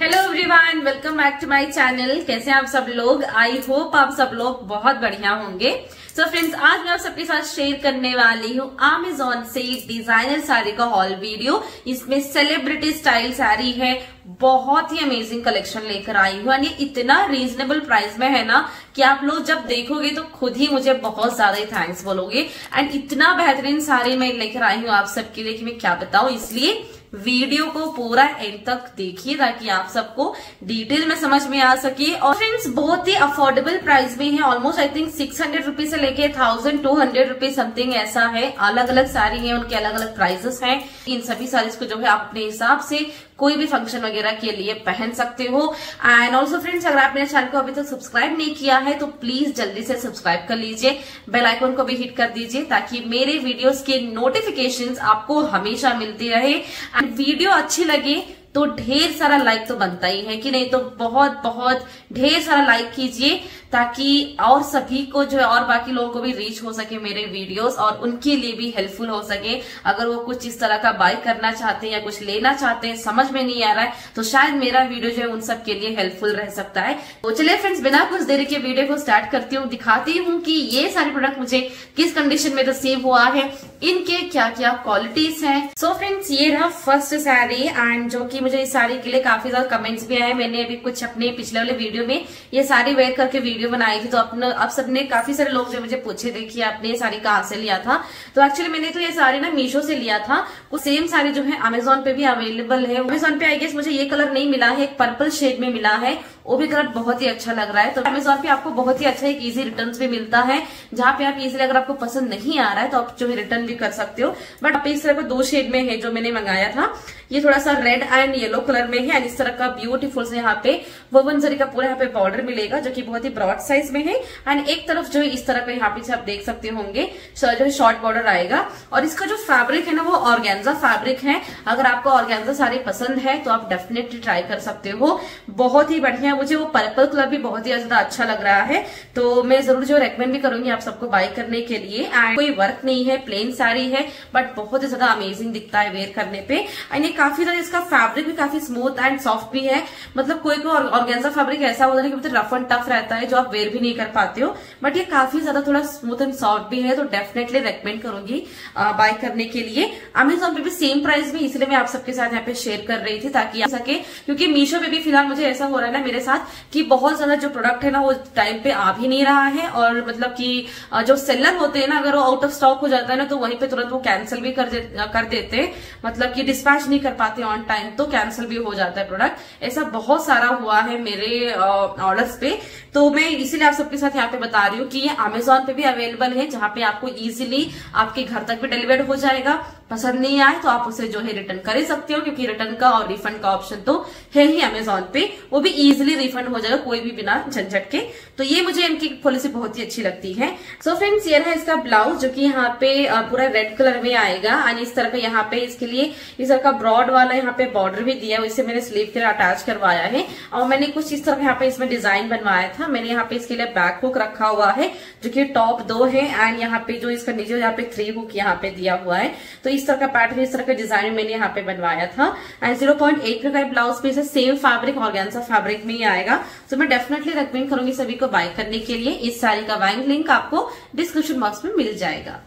Hello everyone, welcome back to my channel. कैसे हैं आप सब लोग? आई होप आप सब लोग बहुत बढ़िया होंगे। सो फ्रेंड्स, आज मैं आप सबके साथ शेयर करने वाली हूँ अमेजॉन से डिजाइनर साड़ी का हॉल वीडियो। इसमें सेलिब्रिटी स्टाइल साड़ी है, बहुत ही अमेजिंग कलेक्शन लेकर आई हूँ और ये इतना रीजनेबल प्राइस में है ना कि आप लोग जब देखोगे तो खुद ही मुझे बहुत ज्यादा ही थैंक्स बोलोगे। एंड इतना बेहतरीन साड़ी मैं लेकर आई हूँ आप सबके लिए कि मैं क्या बताऊं। इसलिए वीडियो को पूरा एंड तक देखिए ताकि आप सबको डिटेल में समझ में आ सके। और फ्रेंड्स, बहुत ही अफोर्डेबल प्राइस में है। ऑलमोस्ट आई थिंक 600 रुपीज से लेके 1200 रुपीज समथिंग ऐसा है। अलग अलग साड़ी हैं, उनके अलग अलग प्राइजेस हैं। इन सभी साड़ीज को जो है आप अपने हिसाब से कोई भी फंक्शन वगैरह के लिए पहन सकते हो। एंड ऑल्सो फ्रेंड्स, अगर आप मेरे चैनल को अभी तक सब्सक्राइब नहीं किया है तो प्लीज जल्दी से सब्सक्राइब कर लीजिए, बेल आइकन को भी हिट कर दीजिए ताकि मेरे वीडियोस के नोटिफिकेशंस आपको हमेशा मिलती रहे। एंड वीडियो अच्छी लगे तो ढेर सारा लाइक तो बनता ही है कि नहीं, तो बहुत बहुत ढेर सारा लाइक कीजिए ताकि और सभी को जो है और बाकी लोगों को भी रीच हो सके मेरे वीडियोस और उनके लिए भी हेल्पफुल हो सके। अगर वो कुछ इस तरह का बाय करना चाहते हैं या कुछ लेना चाहते हैं, समझ में नहीं आ रहा है, तो शायद मेरा वीडियो जो है उन सब के लिए हेल्पफुल रह सकता है। तो चलिए फ्रेंड्स, बिना कुछ देरी के वीडियो को स्टार्ट करती हूँ। दिखाती हूँ कि ये सारे प्रोडक्ट मुझे किस कंडीशन में रिसीव हुआ है, इनके क्या क्या क्वालिटीज है। सो फ्रेंड्स, ये रहा फर्स्ट साड़ी। एंड जो की मुझे इस साड़ी के लिए काफी ज्यादा कमेंट्स भी आए। मैंने अभी कुछ अपने पिछले वाले वीडियो में ये साड़ी वेयर करके वीडियो बनाई थी तो आप सबने काफी सारे लोग जो मुझे पूछे थे कि आपने ये साड़ी कहाँ से लिया था। तो एक्चुअली मैंने तो ये साड़ी ना मीशो से लिया था। वो सेम साड़ी जो है अमेजोन पे भी अवेलेबल है। अमेजोन पे आई गेस मुझे ये कलर नहीं मिला है, एक पर्पल शेड में मिला है, वो भी कलर बहुत ही अच्छा लग रहा है। तो अमेजोन पे आपको बहुत ही अच्छा एक इजी रिटर्न्स भी मिलता है, जहाँ पे आप इजिली अगर आपको पसंद नहीं आ रहा है तो आप जो है रिटर्न भी कर सकते हो। बट आप इस तरह का दो शेड में है जो मैंने मंगाया था। ये थोड़ा सा रेड एंड येलो कलर में है एंड इस तरह का ब्यूटीफुल यहाँ पे ववन जरी का पूरा यहाँ पे बॉर्डर मिलेगा जो की बहुत ही ब्रॉड साइज में है। एंड एक तरफ जो है इस तरह का यहाँ पे आप देख सकते होंगे जो शॉर्ट बॉर्डर आएगा। और इसका जो फैब्रिक है ना वो ऑर्गेन्जा फैब्रिक है। अगर आपको ऑर्गेन्जा साड़ी पसंद है तो आप डेफिनेटली ट्राई कर सकते हो, बहुत ही बढ़िया। मुझे वो पर्पल कलर भी बहुत ही ज्यादा अच्छा लग रहा है तो मैं जरूर जो रेकमेंड भी करूंगी आप सबको बाय करने के लिए। एंड कोई वर्क नहीं है, प्लेन साड़ी है बट बहुत ही ज्यादा अमेजिंग दिखता है वेयर करने पे। एंड काफी ज्यादा इसका फैब्रिक भी काफी स्मूथ एंड सॉफ्ट भी है। मतलब कोई कोई ऑर्गेन्जा फैब्रिक ऐसा होता है कि मतलब रफ एंड टफ रहता है जो आप वेयर भी नहीं कर पाते हो, बट ये काफी ज्यादा थोड़ा स्मूथ एंड सॉफ्ट भी है तो डेफिनेटली रेकमेंड करूंगी बाय करने के लिए। अमेजोन पे भी सेम प्राइस में, इसलिए मैं आप सबके साथ यहाँ पे शेयर कर रही थी ताकि आ सके, क्योंकि मीशो पे भी फिलहाल मुझे ऐसा हो रहा है ना मेरे साथ कि बहुत ज्यादा जो प्रोडक्ट है ना वो टाइम पे आ भी नहीं रहा है। और मतलब कि जो सेलर होते हैं ना अगर वो आउट ऑफ स्टॉक हो जाता है ना तो वहीं पे तुरंत वो कैंसिल भी कर देते हैं, मतलब कि डिस्पैच नहीं कर पाते ऑन टाइम तो कैंसिल भी हो जाता है प्रोडक्ट। ऐसा बहुत सारा हुआ है मेरे ऑर्डर्स पे, तो मैं इसीलिए आप सबके साथ यहाँ पे बता रही हूँ कि ये अमेजोन पे भी अवेलेबल है जहाँ पे आपको इजिली आपके घर तक भी डिलीवर हो जाएगा। पसंद नहीं आए तो आप उसे जो है रिटर्न कर ही सकते हो, क्योंकि रिटर्न का और रिफंड का ऑप्शन तो है ही अमेजोन पे, वो भी इजीली रिफंड हो जाएगा कोई भी बिना झंझट के। तो ये मुझे इनकी पॉलिसी बहुत ही अच्छी लगती है। सो फ्रेंड्स, ये रहा इसका ब्लाउज जो कि यहाँ पे पूरा रेड कलर में आएगा एंड इस तरह का यहाँ पे इसके लिए इस तरह का ब्रॉड वाला यहाँ पे बॉर्डर भी दिया है, इसे मैंने स्लीव के लिए अटैच करवाया है। और मैंने कुछ इस तरह यहाँ पे इसमें डिजाइन बनवाया था। मैंने यहाँ पे इसके लिए बैक हुक रखा हुआ है जो की टॉप 2 है एंड यहाँ पे जो इसका नीचे यहाँ पे 3 हुक यहाँ पे दिया हुआ है। तो इस तरह का पैटर्न, इस तरह का डिजाइन मैंने यहाँ पे बनवाया था। एंड 0.8 का ब्लाउज पीस है, सेम फैब्रिक ऑर्गेन्जा फैब्रिक में ही आएगा। तो मैं डेफिनेटली रेकमेंड करूंगी सभी को बाय करने के लिए। इस साड़ी का बाइंग लिंक आपको डिस्क्रिप्शन बॉक्स में मिल जाएगा।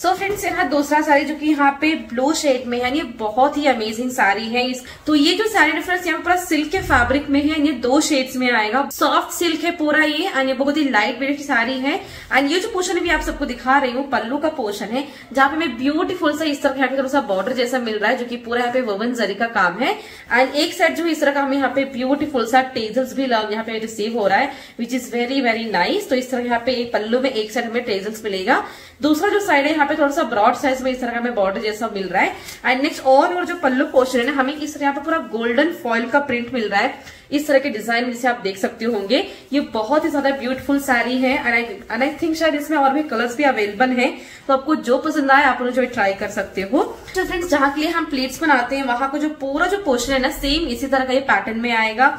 सो फ्रेंड्स, यहाँ दूसरा साड़ी जो कि यहाँ पे ब्लू शेड में है, ये बहुत ही अमेजिंग साड़ी है। तो ये जो साड़ी डिफरेंस यहाँ पर सिल्क के फैब्रिक में है, ये 2 शेड्स में आएगा। सॉफ्ट सिल्क है पूरा ये एंड ये बहुत ही लाइट वेट की साड़ी है। एंड ये जो पोर्शन भी आप सबको दिखा रही हूँ पल्लू का पोर्शन है, जहाँ पे मैं ब्यूटीफुल सा इस तरह यहाँ पे थोड़ा सा बॉर्डर जैसा मिल रहा है जो की पूरा यहाँ पे ववन जरी का काम है। एंड एक साइड जो इस तरह का हमें यहाँ पे ब्यूटीफुल सा टेजल्स भी यहाँ पे रिसीव हो रहा है which is very very nice. तो इस तरह यहाँ पे पल्लू में एक साइड हमें टेजल्स मिलेगा। दूसरा जो साइड है थोड़ा सा ब्रॉड साइज में इस तरह का हमें बॉर्डर जैसा मिल रहा है। एंड नेक्स्ट और जो पल्लू पोर्शन है हमें इस तरह यहाँ पे पूरा गोल्डन फॉइल का प्रिंट मिल रहा है। इस तरह के डिजाइन जिसे आप देख सकते होंगे, ये बहुत ही ज्यादा ब्यूटीफुल साड़ी है। एंड आई थिंक शायद इसमें और भी कलर्स भी अवेलेबल हैं, तो आपको जो पसंद आए आप उन्हें जो ट्राई कर सकते हो। तो फ्रेंड्स, जहाँ के लिए हम प्लेट्स बनाते हैं वहां का जो पूरा जो पोर्शन है ना सेम इसी तरह का ये पैटर्न में आएगा।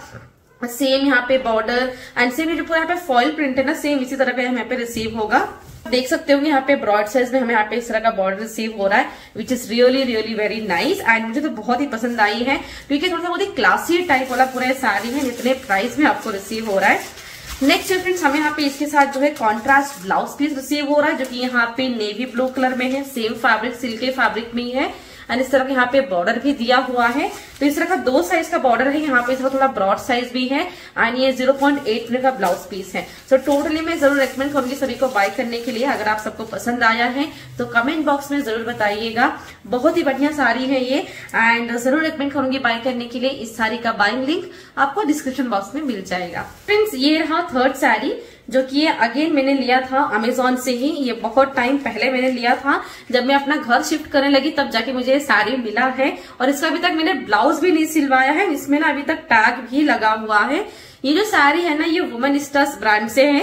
सेम यहाँ पे बॉर्डर एंड सेम जो पूरा यहाँ पे फॉइल प्रिंट है ना सेम इसी तरह का यहाँ पे रिसीव होगा। देख सकते हो यहाँ पे ब्रॉड साइज में हमें यहाँ पे इस तरह का बॉर्डर रिसीव हो रहा है, which is really really very nice and मुझे तो बहुत ही पसंद आई है क्योंकि थोड़ा सा बहुत ही क्लासी टाइप वाला पूरा साड़ी है जितने प्राइस में आपको रिसीव हो रहा है। नेक्स्ट फ्रेंड्स हमें यहाँ पे इसके साथ जो है कॉन्ट्रास्ट ब्लाउज पीस रिसीव हो रहा है जो कि यहाँ पे नेवी ब्लू कलर में है, सेम फैब्रिक सिल्के फैब्रिक में ही है एंड इस तरह का यहाँ पे बॉर्डर भी दिया हुआ है। तो इस तरह का दो साइज का बॉर्डर है, यहाँ पे इसका थोड़ा ब्रॉड साइज भी है एंड ये 0.8 मीटर का ब्लाउज पीस है। सो टोटली मैं जरूर रेकमेंड करूंगी सभी को बाय करने के लिए। अगर आप सबको पसंद आया है तो कमेंट बॉक्स में जरूर बताइएगा, बहुत ही बढ़िया साड़ी है ये एंड जरूर रेकमेंड करूंगी बाय करने के लिए। इस साड़ी का बाइंग लिंक आपको डिस्क्रिप्शन बॉक्स में मिल जाएगा। फ्रेंड्स ये रहा थर्ड साड़ी जो कि ये अगेन मैंने लिया था अमेजोन से ही। ये बहुत टाइम पहले मैंने लिया था, जब मैं अपना घर शिफ्ट करने लगी तब जाके मुझे ये साड़ी मिला है और इसका अभी तक मैंने ब्लाउज भी नहीं सिलवाया है, इसमें ना अभी तक टैग भी लगा हुआ है। ये जो साड़ी है ना ये वुमनिस्टास ब्रांड से है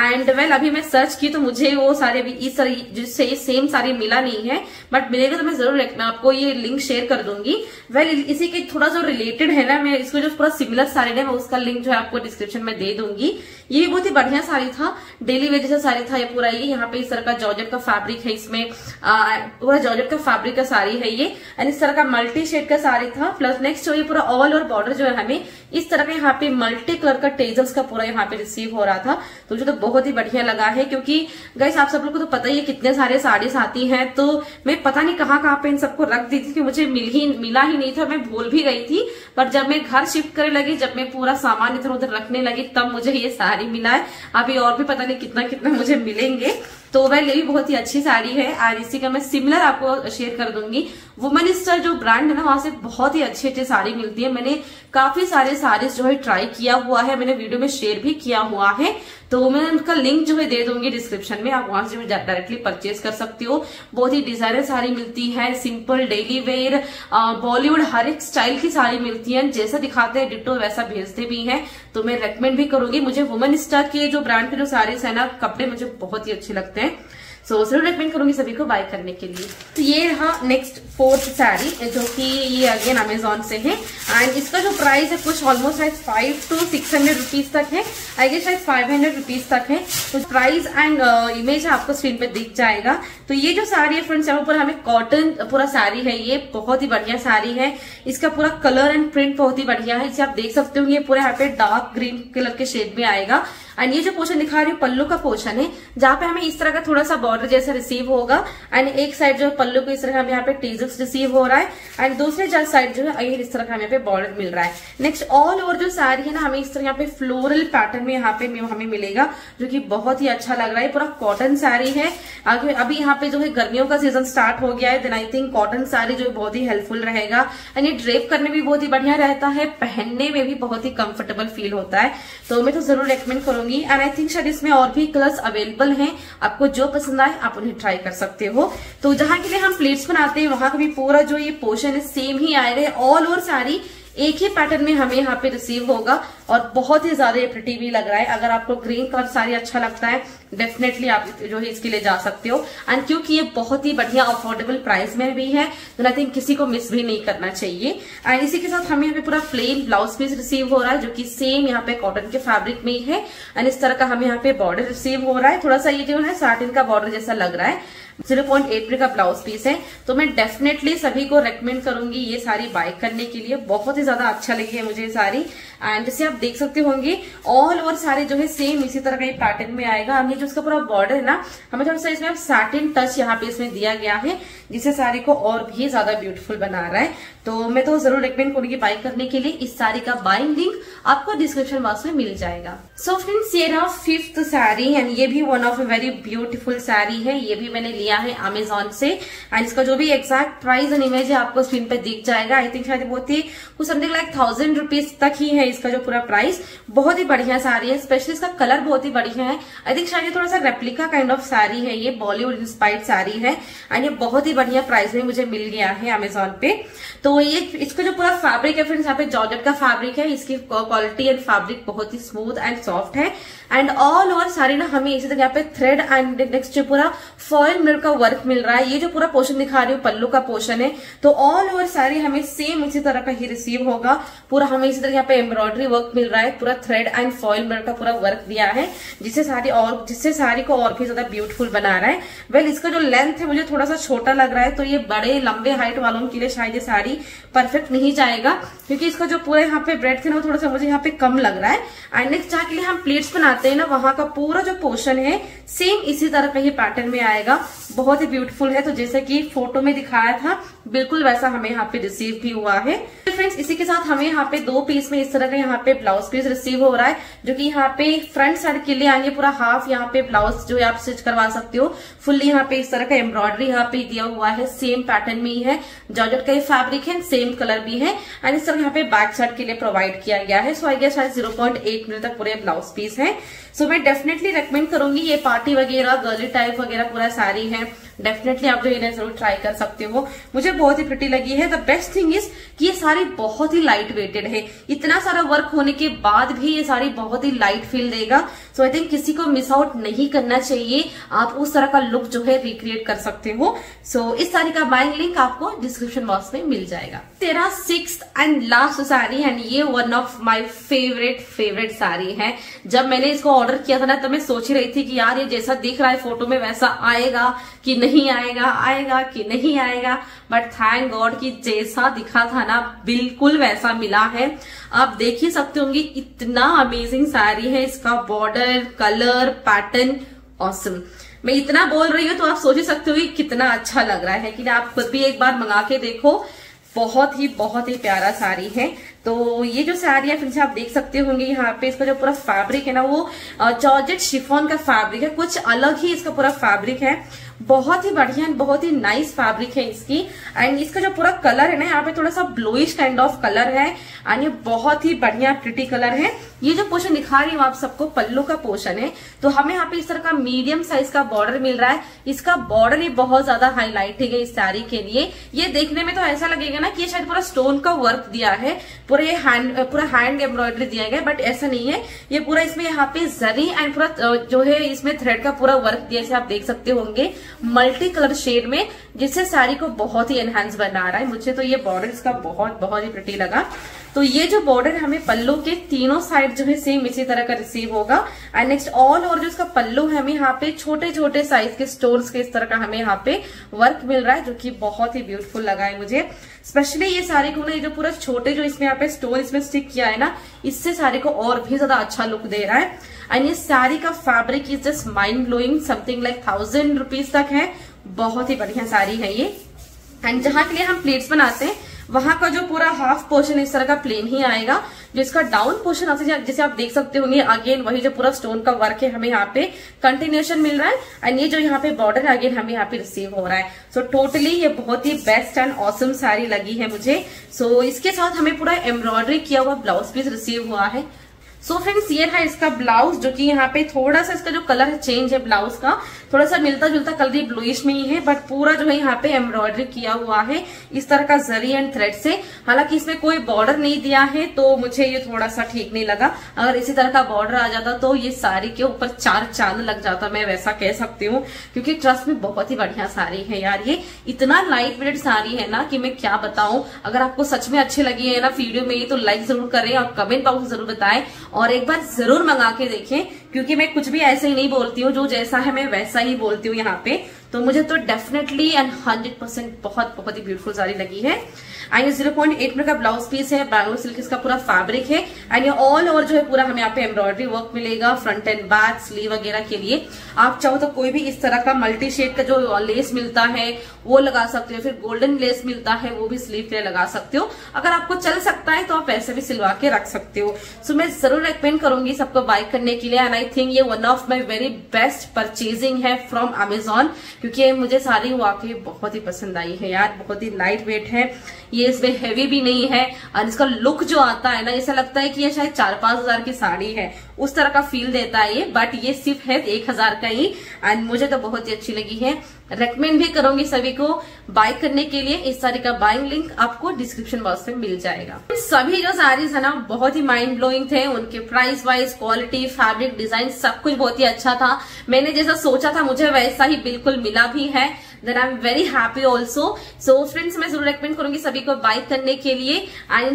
एंड वेल अभी मैं सर्च की तो मुझे वो साड़ी अभी इस जिससे ये सेम साड़ी मिला नहीं है, बट मिलेगा तो मैं जरूर आपको ये लिंक शेयर कर दूंगी। वेल इसी के थोड़ा जो रिलेटेड है ना, मैं इसको जो पूरा सिमिलर साड़ी है मैं उसका लिंक जो है आपको डिस्क्रिप्शन में दे दूंगी। ये बहुत ही बढ़िया साड़ी था, डेली वेयर जैसा साड़ी था ये पूरा। ये यहाँ पे इस तरह का जॉर्जेट का फैब्रिक है, इसमें पूरा जॉर्जेट का फैब्रिक का साड़ी है ये एंड इस तरह का मल्टी शेड का साड़ी था। प्लस नेक्स्ट जो ये पूरा ऑल और बॉर्डर जो है हमें इस तरह का यहाँ पे मल्टी कलर का टेजल्स का पूरा यहाँ पे रिसीव हो रहा था, तो मुझे तो बहुत ही बढ़िया लगा है। क्योंकि गाइस आप सब लोग को तो पता ही है कितने सारे साड़ीज आती हैं, तो मैं पता नहीं कहाँ कहाँ पे इन सबको रख दी थी कि मुझे मिला ही नहीं था, मैं भूल भी गई थी। पर जब मैं घर शिफ्ट करने लगी, जब मैं पूरा सामान इधर उधर रखने लगी, तब मुझे ये साड़ी मिला है। अभी और भी पता नहीं कितना कितना मुझे मिलेंगे। तो वह ये भी बहुत ही अच्छी साड़ी है और इसी का मैं सिमिलर आपको शेयर कर दूंगी। वुमनिस्टर जो ब्रांड है ना, वहां से बहुत ही अच्छी अच्छी साड़ी मिलती है। मैंने काफी सारे साड़ीज जो है ट्राई किया हुआ है, मैंने वीडियो में शेयर भी किया हुआ है, तो मैं उनका लिंक जो है दे दूंगी डिस्क्रिप्शन में, आप वहां से डायरेक्टली परचेज कर सकते हो। बहुत ही डिजाइनर साड़ी मिलती है, सिंपल डेली वेयर बॉलीवुड हर एक स्टाइल की साड़ी मिलती है, जैसा दिखाते हैं डिटो वैसा भेजते भी हैं, तो मैं रेकमेंड भी करूंगी। मुझे वुमनिस्टा के जो ब्रांड के जो साड़ीज है ना, कपड़े मुझे बहुत ही अच्छे लगते हैं, सो जरूर रेकमेंड करूंगी सभी को बाय करने के लिए। तो ये रहा नेक्स्ट फोर्थ साड़ी जो कि ये अगेन अमेजोन से है एंड इसका जो प्राइस है कुछ ऑलमोस्ट शायद 500 to 600 रुपीज तक है, आई गेस शायद 500 रुपीज तक है। तो प्राइस एंड इमेज आपको स्क्रीन पे दिख जाएगा। तो ये जो साड़ी है फ्रेंड्स, यहाँ पर हमें कॉटन पूरा साड़ी है, ये बहुत ही बढ़िया साड़ी है। इसका पूरा कलर एंड प्रिंट बहुत ही बढ़िया है, इसे आप देख सकते हो। ये पूरा यहाँ पे डार्क ग्रीन कलर के शेड में आएगा एंड ये जो पोर्शन दिखा रही हूँ पल्लू का पोर्शन है, जहाँ पे हमें इस तरह का थोड़ा सा बॉर्डर जैसा रिसीव होगा एंड एक साइड जो है पल्लू को इस तरह हमें यहाँ पे टेजल्स रिसीव हो रहा है एंड दूसरे साइड जो है अगेन इस तरह का हमें यहाँ पे बॉर्डर मिल रहा है। नेक्स्ट ऑल ओवर जो साड़ी है ना, हमें इस तरह यहाँ पे फ्लोरल पैटर्न में यहाँ पे हमें मिलेगा, जो कि बहुत ही अच्छा लग रहा है। पूरा कॉटन साड़ी है, अभी यहाँ पे जो है गर्मियों का सीजन स्टार्ट हो गया है, then I think cotton sari जो बहुत ही हेल्पफुल रहेगा एंड ये ड्रेप करने में भी बहुत ही बढ़िया रहता है, पहनने में भी बहुत ही कंफर्टेबल फील होता है, तो मैं तो जरूर रेकमेंड करूंगी। एंड आई थिंक शायद इसमें और भी कलर्स अवेलेबल हैं, आपको जो पसंद आए आप उन्हें ट्राई कर सकते हो। तो जहां के लिए हम प्लेट्स बनाते हैं वहां का भी पूरा जो ये पोर्शन है सेम ही आएगा, ऑल ओवर साड़ी एक ही पैटर्न में हमें यहाँ पे रिसीव होगा और बहुत ही ज्यादा ये प्रिटी भी लग रहा है। अगर आपको ग्रीन कलर साड़ी अच्छा लगता है, डेफिनेटली आप जो है इसके लिए जा सकते हो एंड क्योंकि ये बहुत ही बढ़िया अफोर्डेबल प्राइस में भी है, तो आई थिंक किसी को मिस भी नहीं करना चाहिए। एंड इसी के साथ हमें यहाँ पे पूरा प्लेन ब्लाउज पीस रिसीव हो रहा है, जो कि सेम यहाँ पे कॉटन के फैब्रिक में ही है एंड इस तरह का हमें यहाँ पे बॉर्डर रिसीव हो रहा है। थोड़ा सा ये जो है साटिन का बॉर्डर जैसा लग रहा है, 0.8 मीटर का ब्लाउज पीस है, तो मैं डेफिनेटली सभी को रेकमेंड करूंगी ये साड़ी बाय करने के लिए। बहुत ही ज्यादा अच्छा लगी है मुझे ये साड़ी एंड जैसे आप देख सकते होंगे ऑल ओवर साड़ी जो है सेम इसी तरह का ये पैटर्न में आएगा। हमें जो उसका पूरा बॉर्डर है ना, हमें थोड़ा सा इसमें सैटिन टच यहाँ पे इसमें दिया गया है, जिससे साड़ी को और भी ज्यादा ब्यूटीफुल बना रहा है, तो मैं तो जरूर रेकमेंड करूंगी बाय करने के लिए। इस साड़ी का बाइंग लिंक आपको डिस्क्रिप्शन बॉक्स में मिल जाएगा। सो फ्रेंड्स ये रहा फिफ्थ साड़ी एंड ये भी one of a very beautiful sari है। ये भी मैंने लिया है अमेजोन से एंड इसका जो भी एग्जैक्ट प्राइस एंड इमेज है आपको स्क्रीन पे दिख जाएगा। आई थिंक शायद बहुत ही कुछ समथिंग लाइक 1000 रुपीज तक ही है इसका जो पूरा प्राइस। बहुत ही बढ़िया साड़ी है, स्पेशली इसका कलर बहुत ही बढ़िया है। आई थिंक शायद ये थोड़ा सा रेप्लिका काइंड ऑफ साड़ी है, ये बॉलीवुड इंस्पायर्ड साड़ी है एंड ये बहुत ही बढ़िया प्राइस में मुझे मिल गया है अमेजोन पे। तो ये इसका जो पूरा फैब्रिक है फ्रेंड्स, यहाँ पे जॉर्जेट का फैब्रिक है, इसकी क्वालिटी एंड फैब्रिक बहुत ही स्मूथ एंड सॉफ्ट है एंड ऑल ओवर साड़ी ना हमें इसी तरह यहाँ पे थ्रेड एंड नेक्स्ट पूरा फॉयल ऊपर का वर्क मिल रहा है। ये जो पूरा पोर्शन दिखा रही हूँ पल्लू का पोर्शन है, तो ऑल ओवर साड़ी हमें सेम इसी तरह का ही रिसीव होगा। पूरा हमें इसी तरह यहाँ पे एम्ब्रॉयडरी वर्क मिल रहा है, पूरा थ्रेड एंड फॉइल मिल का पूरा वर्क दिया है, जिससे साड़ी को और भी ज्यादा ब्यूटीफुल बना रहा है। वेल इसका जो लेंथ है मुझे थोड़ा सा छोटा लग रहा है, तो ये बड़े लंबे हाइट वालों के लिए शायद ये साड़ी परफेक्ट नहीं जाएगा, क्योंकि इसका जो पूरा यहाँ पे ब्रेड्थ है ना थोड़ा सा मुझे यहाँ पे कम लग रहा है। एंड नेक्स्ट जहाँ के लिए हम प्लीट्स बनाते हैं ना, वहां का पूरा जो पोर्शन है सेम इसी तरह का ही पैटर्न में आएगा, बहुत ही ब्यूटीफुल है। तो जैसे कि फोटो में दिखाया था बिल्कुल वैसा हमें यहाँ पे रिसीव भी हुआ है। फ्रेंड्स इसी के साथ हमें यहाँ पे दो पीस में इस तरह का यहाँ पे ब्लाउज पीस रिसीव हो रहा है, जो कि यहाँ पे फ्रंट साइड के लिए आएंगे। पूरा हाफ यहाँ पे ब्लाउज जो आप स्टिच करवा सकते हो, फुल्ली यहाँ पे इस तरह का एम्ब्रॉयडरी यहाँ पे दिया हुआ है, सेम पैटर्न में ही है, जॉर्जेट का ही फैब्रिक है, सेम कलर भी है। एंड इस तरह यहाँ पे बैक साइड के लिए प्रोवाइड किया गया है। सो आई गेस शायद 0.8 मीटर तक पूरे ब्लाउज पीस है। सो मैं डेफिनेटली रेकमेंड करूंगी, ये पार्टी वगैरह गर्ली टाइप वगैरह पूरा साड़ी है, डेफिनेटली आप जो इन्हें जरूर ट्राई कर सकते हो। मुझे बहुत ही प्रिटी लगी है। द बेस्ट थिंग इज कि ये साड़ी बहुत ही लाइट वेटेड है, इतना सारा वर्क होने के बाद भी ये साड़ी बहुत ही लाइट फील देगा। सो आई थिंक किसी को मिस आउट नहीं करना चाहिए, आप उस तरह का लुक जो है रिक्रिएट कर सकते हो। सो इस साड़ी का बाइंग लिंक आपको डिस्क्रिप्शन बॉक्स में मिल जाएगा। तेरा 6th and last sari, and ये one of my favourite sari है। जब मैंने इसको ऑर्डर किया था ना, तो मैं सोच ही रही थी कि यार ये जैसा दिख रहा है फोटो में वैसा आएगा कि नहीं आएगा कि नहीं आएगा, बट थैंक गॉड कि जैसा दिखा था ना बिल्कुल वैसा मिला है। आप देख ही सकते होंगे इतना अमेजिंग साड़ी है, इसका बॉर्डर, कलर, पैटर्न ऑसम। मैं इतना बोल रही हूँ तो आप सोच ही सकते हो कितना अच्छा लग रहा है, कि आप खुद भी एक बार मंगा के देखो, बहुत ही प्यारा साड़ी है। तो ये जो साड़ी है फ्रेंड्स आप देख सकते होंगे यहाँ पे इसका जो पूरा फैब्रिक है ना वो जॉर्जेट शिफॉन का फैब्रिक है, कुछ अलग ही इसका पूरा फैब्रिक है, बहुत ही बढ़िया, बहुत ही नाइस फैब्रिक है इसकी। एंड इसका जो पूरा कलर है ना यहाँ पे थोड़ा सा ब्लूइश काइंड ऑफ कलर है, एंड ये बहुत ही बढ़िया प्रिटी कलर है। ये जो पोर्शन दिखा रही हूँ आप सबको पल्लू का पोर्शन है, तो हमें यहाँ पे इस तरह का मीडियम साइज का बॉर्डर मिल रहा है। इसका बॉर्डर ही बहुत ज्यादा हाईलाइटिंग है इस साड़ी के लिए। ये देखने में तो ऐसा लगेगा ना कि ये शायद पूरा स्टोन का वर्क दिया है, पूरा हैंड एम्ब्रॉयडरी दिया गया, बट ऐसा नहीं है। ये पूरा इसमें यहाँ पे जरी एंड पूरा जो है इसमें थ्रेड का पूरा वर्क दिया, जैसे आप देख सकते होंगे मल्टी कलर शेड में, जिससे साड़ी को बहुत ही एनहांस बना रहा है। मुझे तो ये बॉर्डर इसका बहुत ही प्रिटी लगा। तो ये जो बॉर्डर हमें पल्लू के तीनों साइड जो है सेम इसी तरह का रिसीव होगा। एंड नेक्स्ट ऑल ओवर जो इसका पल्लू है, हमें यहाँ पे छोटे छोटे साइज के स्टोन्स के इस तरह का हमें यहाँ पे वर्क मिल रहा है, जो कि बहुत ही ब्यूटीफुल लगा है मुझे। स्पेशली ये साड़ी को ना, ये जो पूरा छोटे जो इसमें यहाँ पे स्टोन इसमें स्टिक किया है ना, इससे साड़ी को और भी ज्यादा अच्छा लुक दे रहा है। एंड ये साड़ी का fabric is just mind blowing, something like 1000 rupees तक है, बहुत ही बढ़िया साड़ी है ये। एंड जहां के लिए हम प्लेट्स बनाते हैं, वहां का जो पूरा हाफ पोर्शन इस तरह का प्लेन ही आएगा, जो इसका डाउन पोर्शन आपसे जैसे आप देख सकते होंगे अगेन वही जो पूरा स्टोन का वर्क है हमें यहाँ पे कंटिन्यूएशन मिल रहा है। एंड ये जो यहाँ पे बॉर्डर अगेन हमें यहाँ पे रिसीव हो रहा है। सो टोटली ये बहुत ही बेस्ट एंड ऑसम साड़ी लगी है मुझे। सो इसके साथ हमें पूरा एम्ब्रॉयडरी किया हुआ ब्लाउज पीस रिसीव हुआ है। सो फ्रेंड्स ये रहा इसका ब्लाउज, जो कि यहाँ पे थोड़ा सा इसका जो कलर है चेंज है, ब्लाउज का थोड़ा सा मिलता जुलता कलर ही ब्लूइश में ही है, बट पूरा जो है यहाँ पे एम्ब्रॉयडरी किया हुआ है इस तरह का जरी एंड थ्रेड से। हालांकि इसमें कोई बॉर्डर नहीं दिया है, तो मुझे ये थोड़ा सा ठीक नहीं लगा। अगर इसी तरह का बॉर्डर आ जाता तो ये साड़ी के ऊपर 4 चांद लग जाता, मैं वैसा कह सकती हूँ, क्योंकि ट्रस्ट में बहुत ही बढ़िया साड़ी है यार। ये इतना लाइट वेट साड़ी है ना कि मैं क्या बताऊं। अगर आपको सच में अच्छी लगी है ना वीडियो में ये, तो लाइक जरूर करें और कमेंट बॉक्स जरूर बताएं, और एक बार जरूर मंगा के देखें, क्योंकि मैं कुछ भी ऐसे ही नहीं बोलती हूँ, जो जैसा है मैं वैसा ही बोलती हूँ यहाँ पे। तो मुझे तो डेफिनेटली एंड 100% बहुत ही ब्यूटीफुल साड़ी लगी है। एंड ये 0.8 मीटर का ब्लाउज पीस है, बैंगलोर सिल्क इसका पूरा फैब्रिक है। एंड ये ऑल ओवर जो है पूरा हमें यहाँ पे एम्ब्रॉयडरी वर्क मिलेगा, फ्रंट एंड बैक, स्लीव वगैरह के लिए। आप चाहो तो कोई भी इस तरह का मल्टी शेड का जो लेस मिलता है वो लगा सकते हो, फिर गोल्डन लेस मिलता है वो भी स्लीव के लिए लगा सकते हो। अगर आपको चल सकता है तो आप वैसे भी सिलवा के रख सकते हो। सो मैं जरूर रेकमेंड करूंगी सबको बाय करने के लिए। एंड आई थिंक ये one of my very best purchasing है फ्रॉम अमेजॉन, क्योंकि मुझे साड़ी वाकई बहुत ही पसंद आई है यार। बहुत ही लाइट वेट है ये, इसमें हैवी भी नहीं है, और इसका लुक जो आता है ना ऐसा लगता है कि ये शायद 4-5 हजार की साड़ी है, उस तरह का फील देता है ये। बट ये सिर्फ है 1000 का ही एंड मुझे तो बहुत ही अच्छी लगी है, रेकमेंड भी करूंगी सभी को बाय करने के लिए। इस साड़ी का बाइंग लिंक आपको डिस्क्रिप्शन बॉक्स में मिल जाएगा। सभी जो साड़ीज है ना बहुत ही माइंड ब्लोइंग थे, उनके price wise, quality, fabric, design सब कुछ बहुत ही अच्छा था। मैंने जैसा सोचा था मुझे वैसा ही बिल्कुल मिला भी है। Then I am very happy also. So friends, मैं जरूर रेकमेंड करूंगी सभी को बाय करने के लिए एंड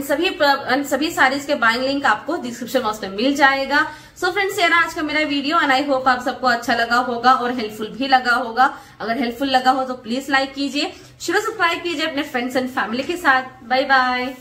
इन सभी साड़ीज के बाइंग लिंक आपको डिस्क्रिप्शन बॉक्स में मिल जाएगा। सो फ्रेंड्स, ये रहा आज का मेरा वीडियो एंड आई होप आप सबको अच्छा लगा होगा और हेल्पफुल भी लगा होगा। अगर हेल्पफुल लगा हो तो प्लीज लाइक कीजिए, शेयर, सब्सक्राइब कीजिए अपने फ्रेंड्स एंड फैमिली के साथ। Bye bye.